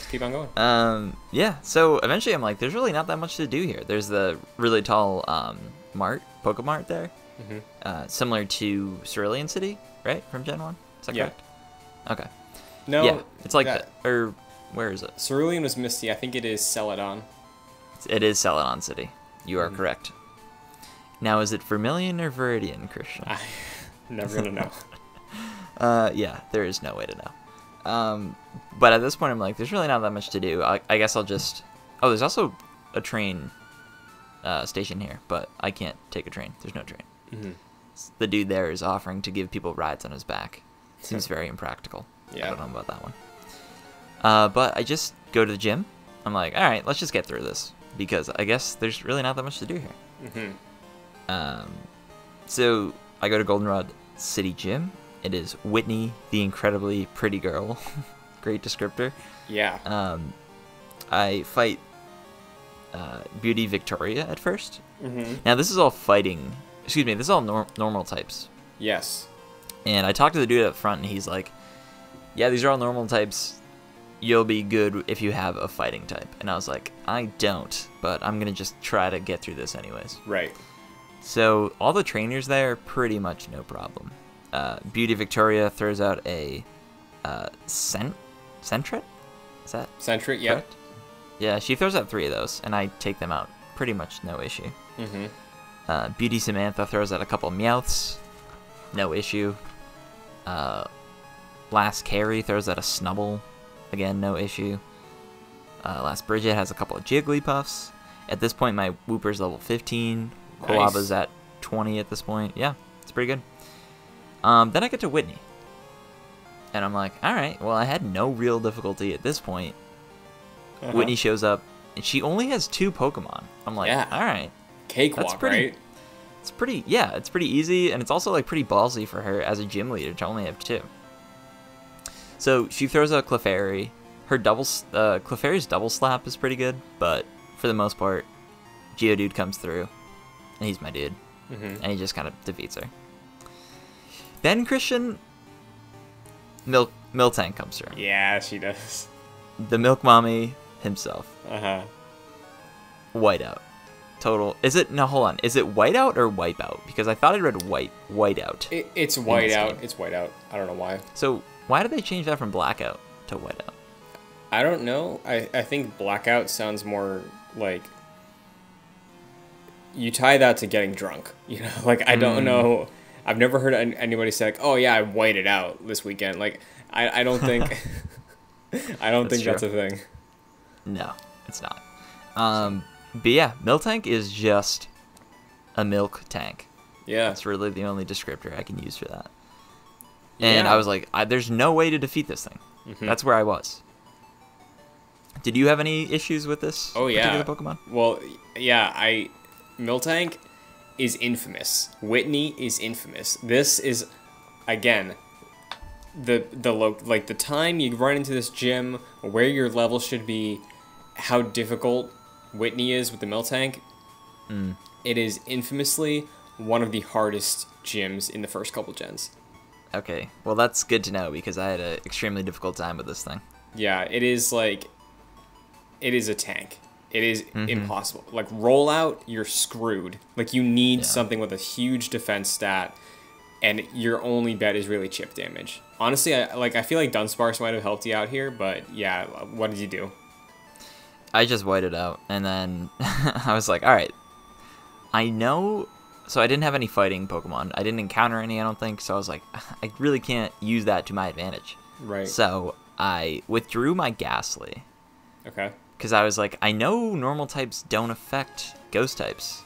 Keep on going. Yeah, so eventually I'm like, there's really not that much to do here. There's the really tall mart, Pokemart there, similar to Cerulean City, right, from Gen 1? Is that correct? Okay. No. Yeah, it's like, or where is it? Cerulean was Misty. I think it is Celadon. It is Celadon City. You are correct. Now, is it Vermilion or Viridian, Christian? I'm never going to know. Yeah, there is no way to know. But at this point, I'm like, there's really not that much to do. I guess I'll just... Oh, there's also a train station here, but I can't take a train. There's no train. So the dude there is offering to give people rides on his back. Seems very impractical. Yeah. I don't know about that one. But I just go to the gym. I'm like, all right, let's just get through this, because I guess there's really not that much to do here. So I go to Goldenrod City Gym. It is Whitney, the incredibly pretty girl. Great descriptor. Yeah. I fight Beauty Victoria at first. Now, this is all fighting. Excuse me, this is all normal types. Yes. And I talked to the dude up front, and he's like, yeah, these are all normal types. You'll be good if you have a fighting type. And I was like, I don't, but I'm going to just try to get through this anyways. Right. So all the trainers there, pretty much no problem. Beauty Victoria throws out a Sentret? Is that Sentret, yeah. Correct? Yeah, she throws out 3 of those, and I take them out. Pretty much no issue. Beauty Samantha throws out a couple Meowths. No issue. Last Carrie throws out a Snubble. Again, no issue. Last Bridget has a couple of Jigglypuffs. At this point, my Wooper's level 15. Quilava's at 20 at this point. Yeah, it's pretty good. Then I get to Whitney. And I'm like, all right, well, I had no real difficulty at this point. Whitney shows up, and she only has 2 Pokemon. I'm like, all right. Cakewalk, right? It's pretty, yeah, it's pretty easy, and it's also, like, pretty ballsy for her as a gym leader to only have 2. So she throws out Clefairy. Her double, Clefairy's double slap is pretty good, but for the most part, Geodude comes through, and he's my dude, and he just kind of defeats her. Then Christian, Miltank comes through. Yeah, she does. The Milk Mommy himself. Whiteout. Total. Is it? No, hold on. Is it whiteout or wipeout? Because I thought I read whiteout. It's whiteout. It's whiteout. I don't know why. So why did they change that from blackout to whiteout? I don't know. I think blackout sounds more like you tie that to getting drunk. You know, like I don't know. I've never heard anybody say, like, oh, yeah, I whited out this weekend. Like, I don't think I don't think that's a thing. No, it's not. But, yeah, Miltank is just a milk tank. Yeah. That's really the only descriptor I can use for that. And I was like, there's no way to defeat this thing. That's where I was. Did you have any issues with this particular Pokemon? Well, yeah, Miltank is infamous. Whitney is infamous. This is, again, the time you run into this gym, where your level should be, how difficult Whitney is with the Miltank. It is infamously one of the hardest gyms in the first couple gens. Okay, well that's good to know because I had an extremely difficult time with this thing. Yeah, it is like, it is a tank. It is impossible. Like, roll out, you're screwed. Like, you need something with a huge defense stat, and your only bet is really chip damage. Honestly, I feel like Dunsparce might have helped you out here, but yeah, what did you do? I just whited out, and then I was like, all right, I know... So I didn't have any fighting Pokemon. I didn't encounter any, I don't think, so I was like, I really can't use that to my advantage. Right. So I withdrew my Gastly. Okay. Because I was like, I know normal types don't affect ghost types,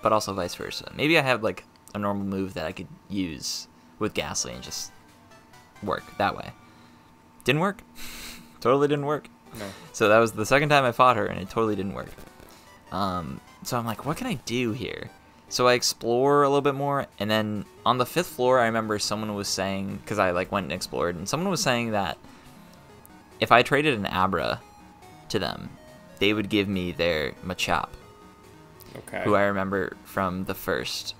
but also vice versa. Maybe I have like a normal move that I could use with Gastly and just work that way. Didn't work. Totally didn't work. No. So that was the second time I fought her, and it totally didn't work. So I'm like, what can I do here? So I explore a little bit more, and then on the 5th floor, I remember someone was saying, because I like went and explored, and someone was saying that if I traded an Abra to them, they would give me their Machop, who I remember from the first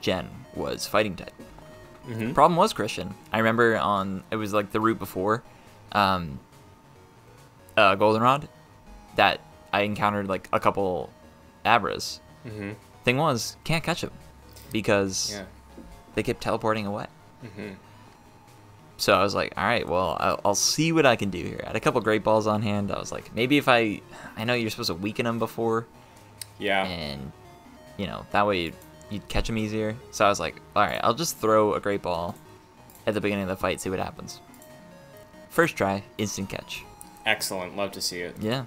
gen was fighting type. Mm-hmm. The problem was Christian. I remember on, it was like the route before Goldenrod, that I encountered like a couple Abras. Mm-hmm. Thing was, can't catch them because they kept teleporting away. Mm-hmm. So I was like, all right, well, I'll see what I can do here. I had a couple Great Balls on hand. I was like, maybe if I know you're supposed to weaken them before. Yeah. And, you know, that way you'd catch them easier. So I was like, all right, I'll just throw a Great Ball at the beginning of the fight, see what happens. First try, instant catch. Excellent. Love to see it. Yeah.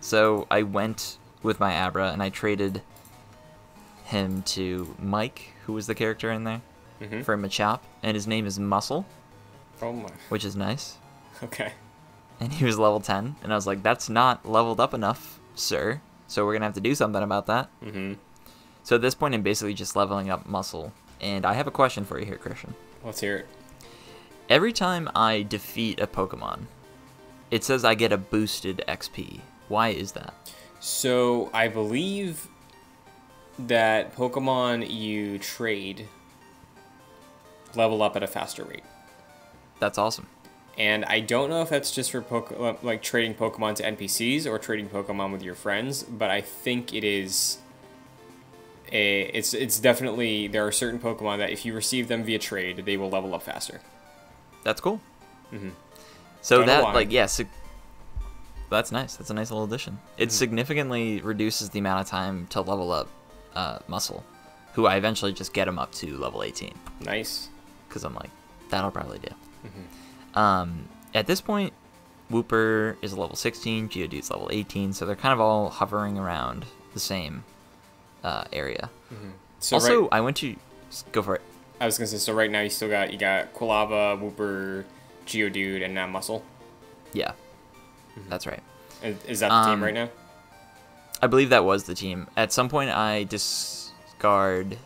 So I went with my Abra, and I traded him to Mike, who was the character in there, mm-hmm. for Machop, and his name is Muscle. Oh my. Which is nice. Okay. And he was level 10, and I was like, that's not leveled up enough, sir. So we're going to have to do something about that. Mm-hmm. So at this point, I'm basically just leveling up Muscle. And I have a question for you here, Christian. Let's hear it. Every time I defeat a Pokemon, it says I get a boosted XP. Why is that? So I believe that Pokemon you trade level up at a faster rate. That's awesome. And I don't know if that's just for like trading Pokemon to NPCs or trading Pokemon with your friends, but I think it is. It's definitely, there are certain Pokemon that if you receive them via trade, they will level up faster. That's cool. Mm-hmm. So that, like, yeah, that's nice. That's a nice little addition. It mm-hmm. significantly reduces the amount of time to level up Muscle, who I eventually just get him up to level 18. Nice. Because I'm like, that'll probably do. Mm-hmm. At this point, Wooper is level 16, Geodude's level 18, so they're kind of all hovering around the same area. Mm-hmm. So also, I went to go for it. I was gonna say, so right now you still got Quilava, Wooper, Geodude, and now Muscle. Yeah, mm-hmm. that's right. Is that the team right now? I believe that was the team. At some point, I discard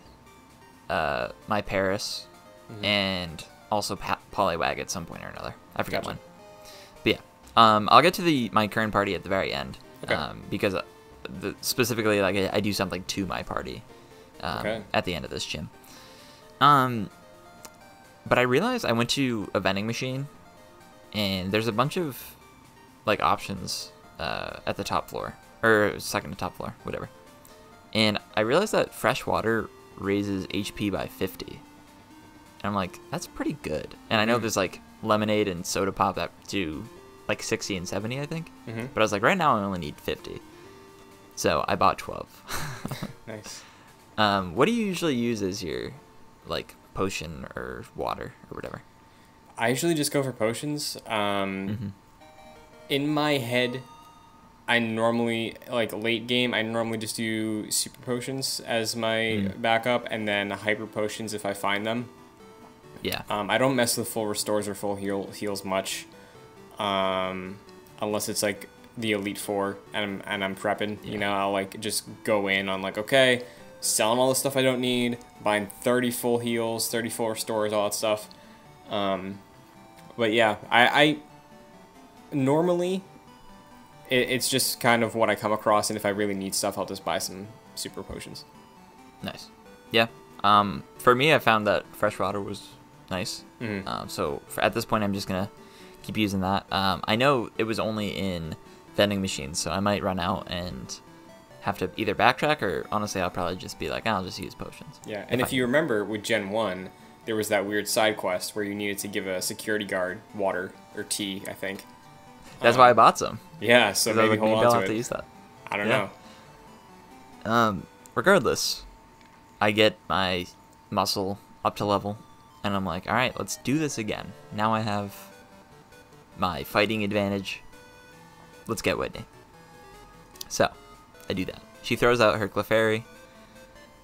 my Paras mm-hmm. and also Poliwag at some point or another. I forget when. But yeah, I'll get to my current party at the very end. Okay. Because specifically, like, I do something to my party at the end of this gym. But I realized I went to a vending machine, and there's a bunch of like options at the top floor or second to top floor, whatever. And I realized that fresh water raises HP by 50. And I'm like, that's pretty good. And I know there's like lemonade and soda pop that do like 60 and 70, I think. Mm-hmm. But I was like, right now I only need 50. So I bought 12. Nice. What do you usually use as your like potion or water or whatever? I usually just go for potions. In my head, I normally, like late game, I normally just do super potions as my backup, and then hyper potions if I find them. Yeah. I don't mess with full restores or full heals much, unless it's like the Elite Four and I'm prepping. Yeah. You know, I'll like just go in on like, okay, selling all the stuff I don't need, buying 30 full heals, 30 full restores, all that stuff. But yeah, I normally it's just kind of what I come across, and if I really need stuff, I'll just buy some super potions. Nice. Yeah. For me, I found that fresh water was nice. Mm-hmm. At this point, I'm just going to keep using that. I know it was only in vending machines, so I might run out and have to either backtrack or, honestly, I'll probably just be like, I'll just use potions. Yeah, and if you remember, with Gen 1, there was that weird side quest where you needed to give a security guard water or tea, I think. That's why I bought some. Yeah, so maybe hold on to it. Have to use that. I don't know. Regardless, I get my Muscle up to level, and I'm like, all right, let's do this again. Now I have my fighting advantage. Let's get Whitney. So I do that. She throws out her Clefairy.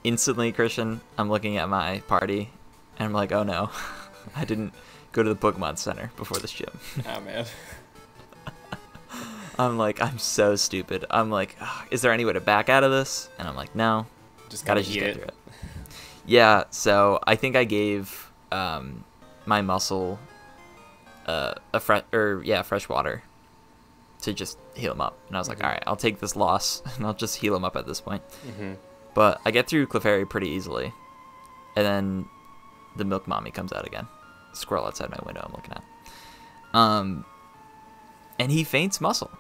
Instantly, Christian, I'm looking at my party, and I'm like, oh no, I didn't go to the Pokemon Center before this gym. Oh man. I'm like, I'm so stupid. I'm like, is there any way to back out of this? And I'm like, no. Just gotta just get through it. Yeah, so I think I gave my Muscle fresh water to just heal him up, and I was like, all right, I'll take this loss and I'll just heal him up at this point. But I get through Clefairy pretty easily, and then the Milk Mommy comes out again. Squirrel outside my window I'm looking at. And he faints Muscle.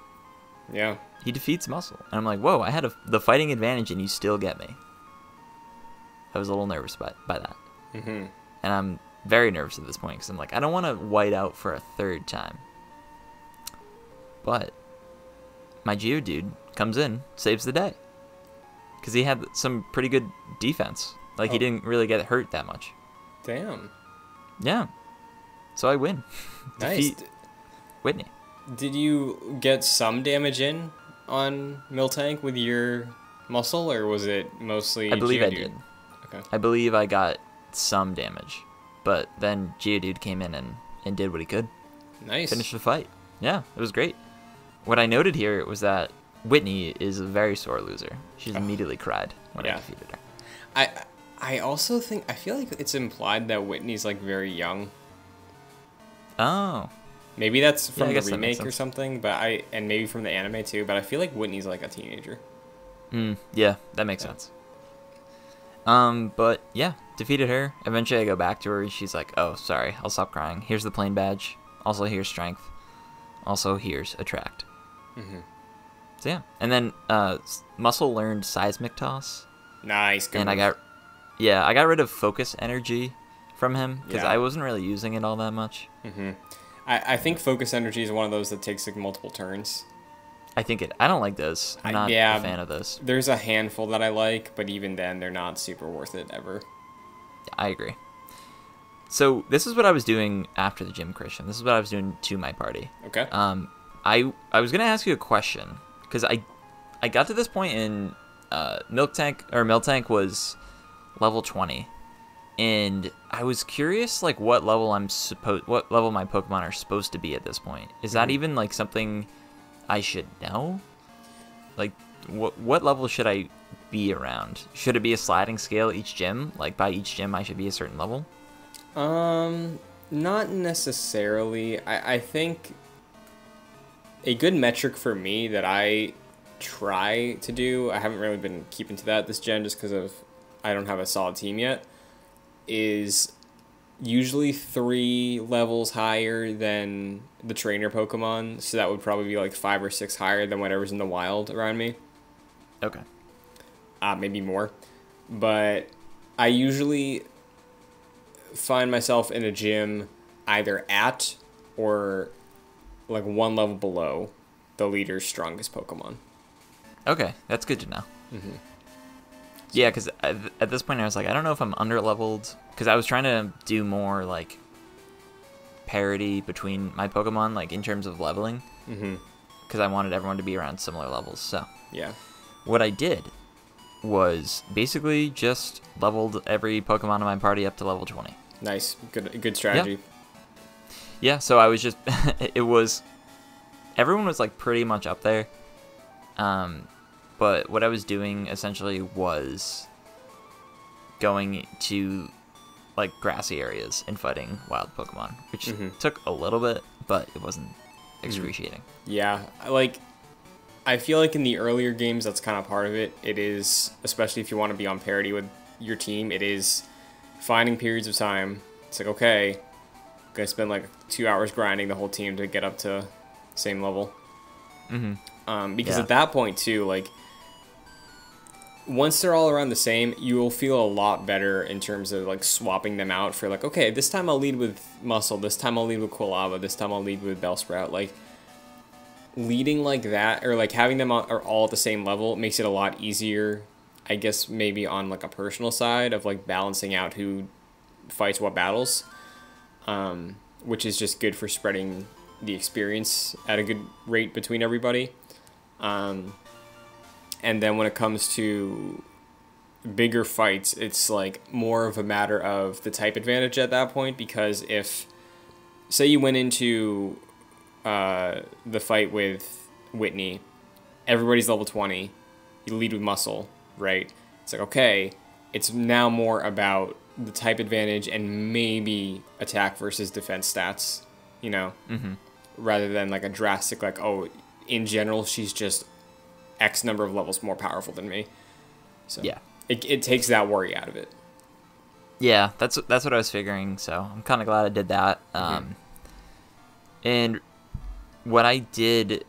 Yeah. He defeats Muscle. And I'm like, whoa, I had the fighting advantage and you still get me. I was a little nervous by that. Mm-hmm. And I'm very nervous at this point because I'm like, I don't want to white out for a third time. But my Geodude comes in, saves the day. Because he had some pretty good defense. Like, oh. He didn't really get hurt that much. Damn. Yeah. So I win. Nice. Whitney. Did you get some damage in on Miltank with your Muscle, or was it mostly I believe Geodude? I did. Okay. I believe I got some damage, but then Geodude came in and did what he could. Nice. Finished the fight. Yeah, it was great. What I noted here was that Whitney is a very sore loser. She's immediately cried when I defeated her. I also think, I feel like it's implied that Whitney's like very young. Oh. Maybe that's from the remake or something, but and maybe from the anime too, but I feel like Whitney's like a teenager. Yeah, that makes sense. But yeah, defeated her. Eventually I go back to her and she's like, oh, sorry, I'll stop crying. Here's the plane badge. Also here's strength. Also here's attract. Mm-hmm. So yeah. And then Muscle learned seismic toss. Nice. Good. And I got rid of focus energy from him because I wasn't really using it all that much. Mm-hmm. I think focus energy is one of those that takes like multiple turns. I think I don't like those. I'm not a fan of those. There's a handful that I like, but even then they're not super worth it ever. I agree. So this is what I was doing after the gym, Christian. This is what I was doing to my party. Okay. I was gonna ask you a question because I got to this point in Miltank was level 20. And I was curious, like, what level my Pokemon are supposed to be at this point. Is that even like something I should know? Like, what level should I be around? Should it be a sliding scale each gym? Like, by each gym, I should be a certain level. Not necessarily. I think a good metric for me that I try to do. I haven't really been keeping to that this gen just because of I don't have a solid team yet. Is usually 3 levels higher than the trainer Pokemon, so that would probably be like 5 or 6 higher than whatever's in the wild around me. Okay. Maybe more. But I usually find myself in a gym either at or like 1 level below the leader's strongest Pokemon. Okay, that's good to know. Mm-hmm. Yeah, because at this point I was like, I don't know if I'm under-leveled, because I was trying to do more, like, parity between my Pokemon, like, in terms of leveling, because I wanted everyone to be around similar levels, so. Yeah. What I did was basically just leveled every Pokemon in my party up to level 20. Nice. Good strategy. Yeah, so I was just, everyone was, like, pretty much up there, but what I was doing essentially was going to like grassy areas and fighting wild Pokemon, which took a little bit, but it wasn't excruciating. Yeah, like I feel like in the earlier games, that's kind of part of it. It is, especially if you want to be on parity with your team, it is finding periods of time. It's like, okay, I'm gonna spend like 2 hours grinding the whole team to get up to same level. Because at that point too, like, once they're all around the same, you will feel a lot better in terms of, like, swapping them out for, like, okay, this time I'll lead with Muscle, this time I'll lead with Quilava, this time I'll lead with Bellsprout. Like, leading like that, or, like, having them are all at the same level makes it a lot easier, I guess, maybe on, like, a personal side of, like, balancing out who fights what battles, which is just good for spreading the experience at a good rate between everybody. And then when it comes to bigger fights, it's like more of a matter of the type advantage at that point, because if, say you went into the fight with Whitney, everybody's level 20, you lead with Muscle, right? It's like, okay, it's now more about the type advantage and maybe attack versus defense stats, you know, rather than like a drastic, like, oh, in general, she's just X number of levels more powerful than me. So it takes that worry out of it. Yeah, that's what I was figuring, so I'm kind of glad I did that. And what I did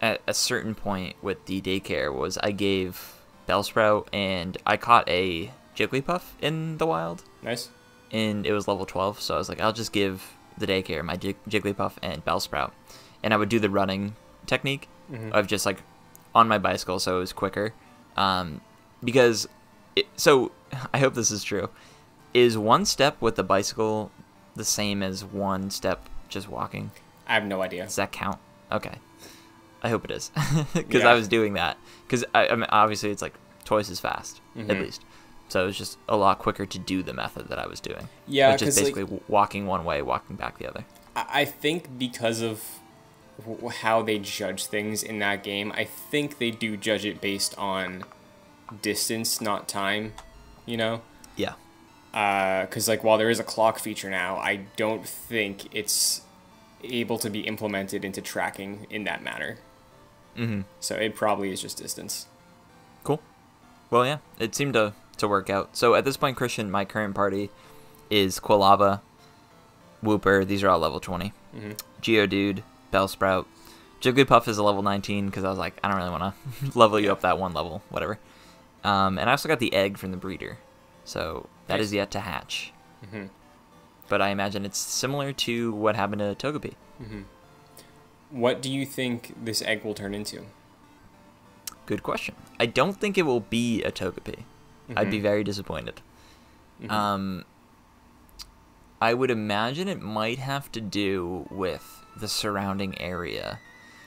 at a certain point with the daycare was I gave Bellsprout, and I caught a Jigglypuff in the wild. Nice. And it was level 12, so I was like, I'll just give the daycare my Jigglypuff and Bellsprout. And I would do the running technique of just, like, on my bicycle, so it was quicker. Because, so, I hope this is true. Is one step with the bicycle the same as one step just walking? I have no idea. Does that count? Okay. I hope it is. Because I was doing that. Because, I mean, obviously, it's, like, twice as fast, at least. So it was just a lot quicker to do the method that I was doing. Yeah, which is basically like, walking one way, walking back the other. I think because of how they judge things in that game, I think they do judge it based on distance, not time, you know? Yeah. Because, like, while there is a clock feature now, I don't think it's able to be implemented into tracking in that manner. So it probably is just distance. Cool. Well, yeah, it seemed to work out. So at this point, Christian, my current party is Quilava, Wooper, these are all level 20, Geodude, Bellsprout, Jigglypuff is a level 19 because I was like, I don't really want to level you up that one level, whatever. And I also got the egg from the breeder, so that is yet to hatch. But I imagine it's similar to what happened to Togepi. What do you think this egg will turn into? Good question. I don't think it will be a Togepi. I'd be very disappointed. I would imagine it might have to do with the surrounding area.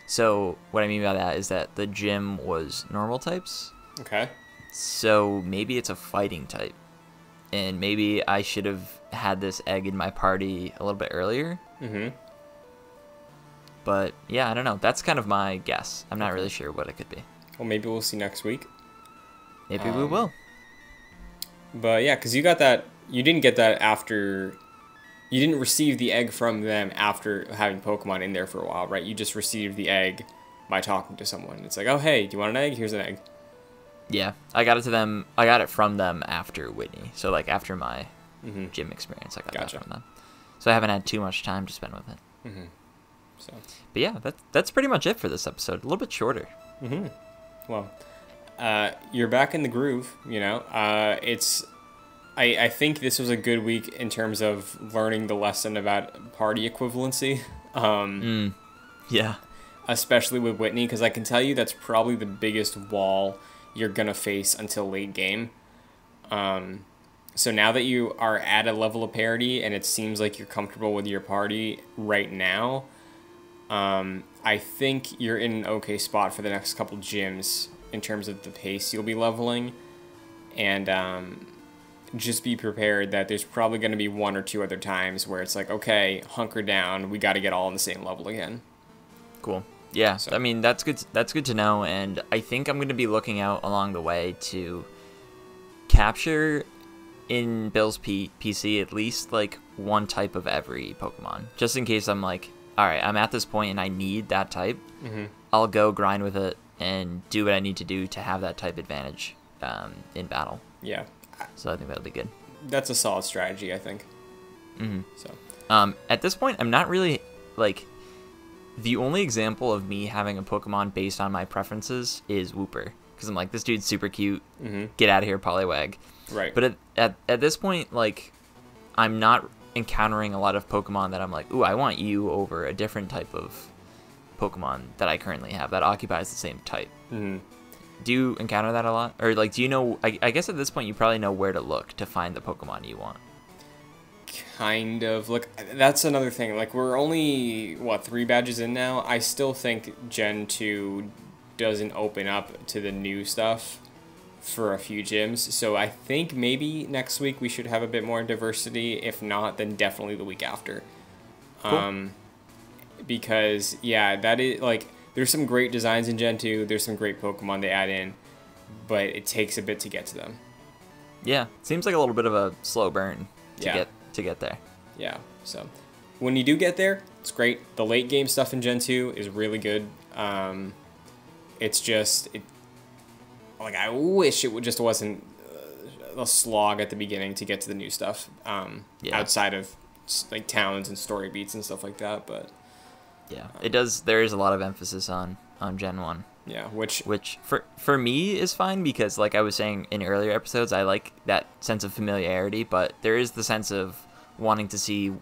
So what I mean by that is that the gym was normal types. Okay. So maybe it's a fighting type. And maybe I should have had this egg in my party a little bit earlier. But yeah, I don't know. That's kind of my guess. I'm not really sure what it could be. Well, maybe we'll see next week. Maybe we will. But yeah, because you got that, you didn't get that after, you didn't receive the egg from them after having Pokemon in there for a while, right? You just received the egg by talking to someone. It's like, oh, hey, do you want an egg? Here's an egg. Yeah, I got it to them, I got it from them after Whitney. So, like, after my gym experience, I got that from them. So I haven't had too much time to spend with it. So. But yeah, that's pretty much it for this episode. A little bit shorter. Well. You're back in the groove, you know, I think this was a good week in terms of learning the lesson about party equivalency. Yeah, especially with Whitney, because I can tell you that's probably the biggest wall you're gonna face until late game. So now that you are at a level of parity and it seems like you're comfortable with your party right now, I think you're in an okay spot for the next couple gyms in terms of the pace you'll be leveling, and just be prepared that there's probably going to be one or two other times where it's like, okay, hunker down, we got to get all on the same level again. Cool. Yeah, so. I mean, that's good. That's good to know, and I think I'm going to be looking out along the way to capture in Bill's PC at least like one type of every Pokemon, just in case I'm like, all right, I'm at this point and I need that type. I'll go grind with it and do what I need to do to have that type advantage in battle. Yeah. So I think that'll be good. That's a solid strategy, I think. So. At this point, I'm not really, like, the only example of me having a Pokemon based on my preferences is Wooper. Because I'm like, this dude's super cute. Get out of here, Poliwag. Right. But at this point, like, I'm not encountering a lot of Pokemon that I'm like, ooh, I want you over a different type of Pokemon that I currently have that occupies the same type. Do you encounter that a lot, or like, do you know, I guess at this point you probably know where to look to find the Pokemon you want? Kind of. Look, that's another thing, like, we're only what, 3 badges in now. I still think Gen 2 doesn't open up to the new stuff for a few gyms, so I think maybe next week we should have a bit more diversity. If not, then definitely the week after. Cool. Because, yeah, that is, like, there's some great designs in Gen 2. There's some great Pokemon they add in, but it takes a bit to get to them. Yeah, seems like a little bit of a slow burn to get there. Yeah, so when you do get there, it's great. The late game stuff in Gen 2 is really good. It's just, like, I wish it just wasn't, a slog at the beginning to get to the new stuff. Outside of like towns and story beats and stuff like that, but yeah, it does. There is a lot of emphasis on Gen 1. Yeah, which for me is fine because, like I was saying in earlier episodes, I like that sense of familiarity, but there is the sense of wanting to see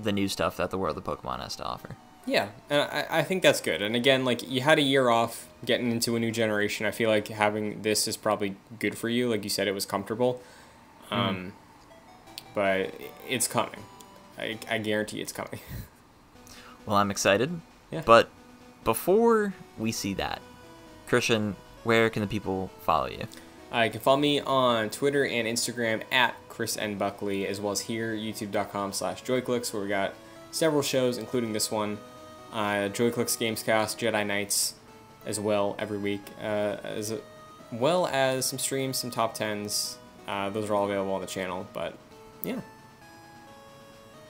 the new stuff that the world of Pokemon has to offer. Yeah, and I think that's good. And again, like, you had a year off getting into a new generation. I feel like having this is probably good for you. Like you said, it was comfortable. But it's coming. I guarantee it's coming. Well, I'm excited. Yeah. But before we see that, Christian, where can the people follow you? You can follow me on Twitter and Instagram at ChrisNBuckley, as well as here, youtube.com/JoyClicks, where we got several shows, including this one, JoyClicks Gamescast, Jedi Knights, as well, every week, as well as some streams, some top tens. Those are all available on the channel, but yeah.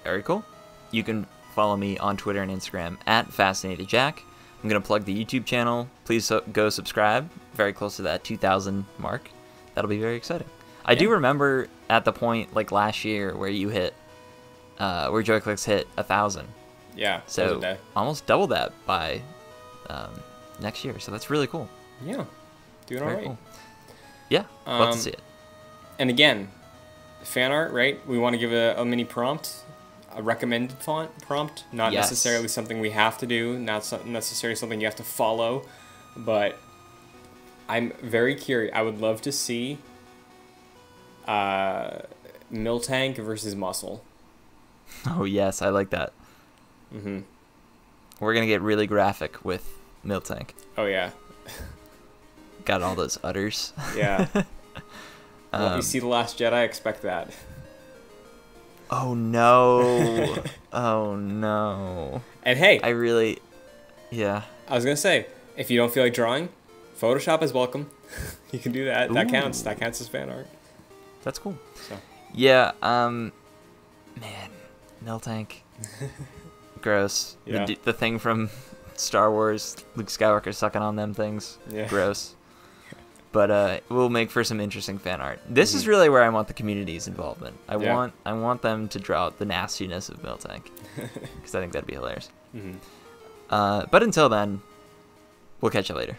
Very cool. You can follow me on Twitter and Instagram at FascinatedJack. I'm going to plug the YouTube channel. Please go subscribe. Very close to that 2,000 mark. That'll be very exciting. I do remember at the point, like last year, where you hit, where JoyClicks hit 1,000. Yeah. So almost double that by next year. So that's really cool. Yeah. Doing all right. Cool. Yeah. Love to see it. And again, fan art, right? We want to give a mini prompt. A recommended font prompt, not necessarily something we have to do, not necessarily something you have to follow, but I'm very curious. I would love to see Miltank versus Muscle. Oh yes, I like that. We're gonna get really graphic with Miltank. Oh yeah. Got all those udders. Yeah. Well, if you see The Last Jedi, expect that. Oh no. Oh no. And hey, I was gonna say, if you don't feel like drawing, Photoshop is welcome. You can do that. Ooh. That counts. That counts as fan art. That's cool. So. Yeah, man, Miltank. Gross. Yeah. The thing from Star Wars, Luke Skywalker sucking on them things. Yeah. Gross. But we'll make for some interesting fan art. This is really where I want the community's involvement. I want them to draw out the nastiness of Miltank, because I think that'd be hilarious. But until then, we'll catch you later.